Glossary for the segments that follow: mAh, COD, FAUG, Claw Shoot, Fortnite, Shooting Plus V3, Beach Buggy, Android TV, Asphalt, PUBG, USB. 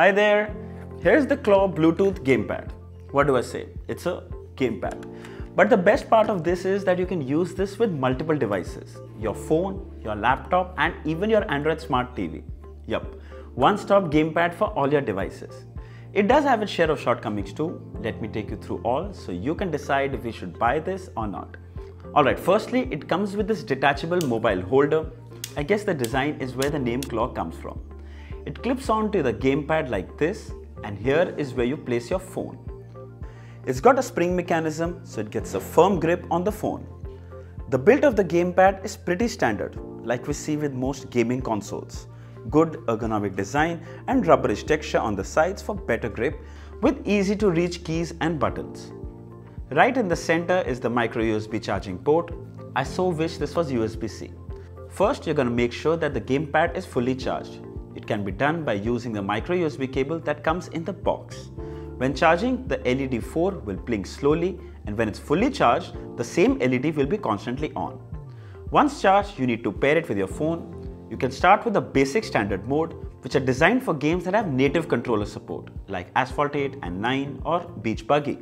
Hi there, here's the Claw Bluetooth gamepad. What do I say? It's a gamepad. But the best part of this is that you can use this with multiple devices. Your phone, your laptop and even your Android Smart TV. Yup, one-stop gamepad for all your devices. It does have its share of shortcomings too. Let me take you through all so you can decide if you should buy this or not. Alright, firstly it comes with this detachable mobile holder. I guess the design is where the name Claw comes from. It clips onto the gamepad like this and here is where you place your phone. It's got a spring mechanism so it gets a firm grip on the phone. The build of the gamepad is pretty standard like we see with most gaming consoles. Good ergonomic design and rubberish texture on the sides for better grip with easy to reach keys and buttons. Right in the center is the micro USB charging port. I so wish this was USB-C. First, you're going to make sure that the gamepad is fully charged. It can be done by using the micro USB cable that comes in the box. When charging, the LED 4 will blink slowly and when it's fully charged, the same LED will be constantly on. Once charged, you need to pair it with your phone. You can start with the basic standard mode which are designed for games that have native controller support like Asphalt 8 and 9 or Beach Buggy.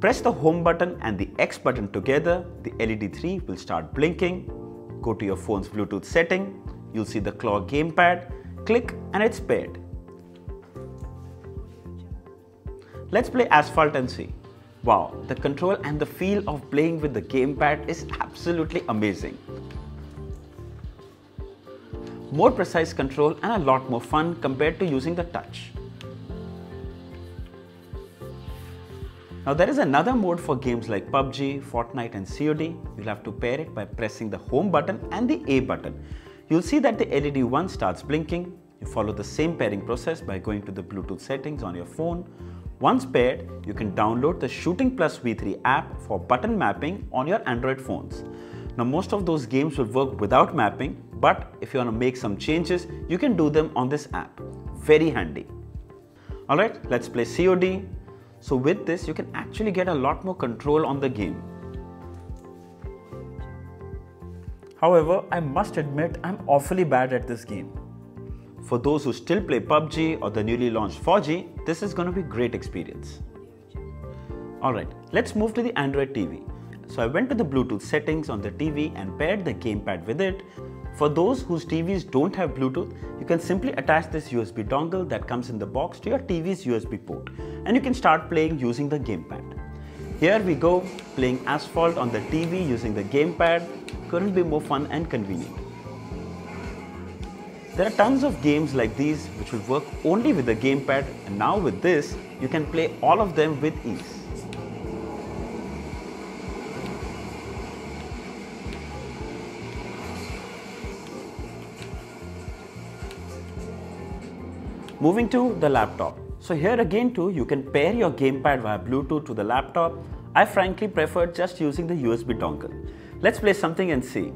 Press the home button and the X button together, the LED 3 will start blinking. Go to your phone's Bluetooth setting, you'll see the Claw gamepad. Click and it's paired. Let's play Asphalt and see. Wow, the control and the feel of playing with the gamepad is absolutely amazing. More precise control and a lot more fun compared to using the touch. Now there is another mode for games like PUBG, Fortnite and COD. You'll have to pair it by pressing the home button and the A button. You'll see that the LED 1 starts blinking. You follow the same pairing process by going to the Bluetooth settings on your phone. Once paired, you can download the Shooting Plus V3 app for button mapping on your Android phones. Now most of those games will work without mapping, but if you want to make some changes, you can do them on this app. Very handy. Alright, let's play COD. So with this, you can actually get a lot more control on the game. However, I must admit I'm awfully bad at this game. For those who still play PUBG or the newly launched FAUG, this is going to be a great experience. Alright, let's move to the Android TV. So I went to the Bluetooth settings on the TV and paired the gamepad with it. For those whose TVs don't have Bluetooth, you can simply attach this USB dongle that comes in the box to your TV's USB port and you can start playing using the gamepad. Here we go, playing Asphalt on the TV using the gamepad. Couldn't be more fun and convenient. There are tons of games like these which will work only with the gamepad and now with this you can play all of them with ease. Moving to the laptop. So here again too you can pair your gamepad via Bluetooth to the laptop. I frankly prefer just using the USB dongle. Let's play something and see.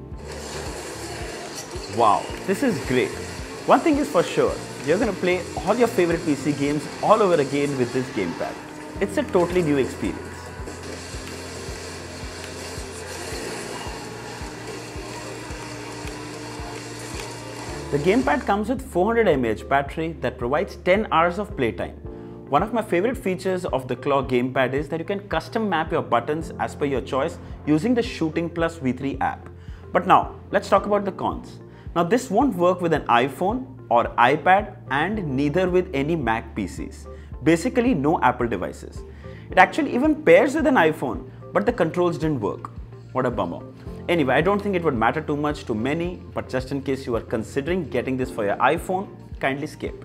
Wow, this is great. One thing is for sure, you're gonna play all your favorite PC games all over again with this gamepad. It's a totally new experience. The gamepad comes with 400 mAh battery that provides 10 hours of playtime. One of my favorite features of the Claw gamepad is that you can custom map your buttons as per your choice using the Shooting Plus V3 app. But now, let's talk about the cons. Now this won't work with an iPhone or iPad and neither with any Mac PCs. Basically no Apple devices. It actually even pairs with an iPhone, but the controls didn't work. What a bummer. Anyway, I don't think it would matter too much to many, but just in case you are considering getting this for your iPhone, kindly skip.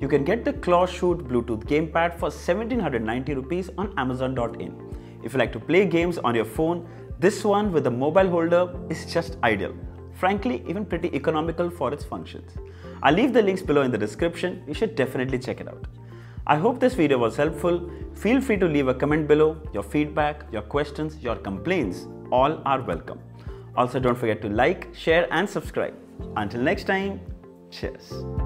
You can get the Claw Shoot Bluetooth gamepad for 1790 rupees on Amazon.in. If you like to play games on your phone, this one with a mobile holder is just ideal. Frankly, even pretty economical for its functions. I'll leave the links below in the description. You should definitely check it out. I hope this video was helpful. Feel free to leave a comment below. Your feedback, your questions, your complaints, all are welcome. Also, don't forget to like, share and subscribe. Until next time, cheers.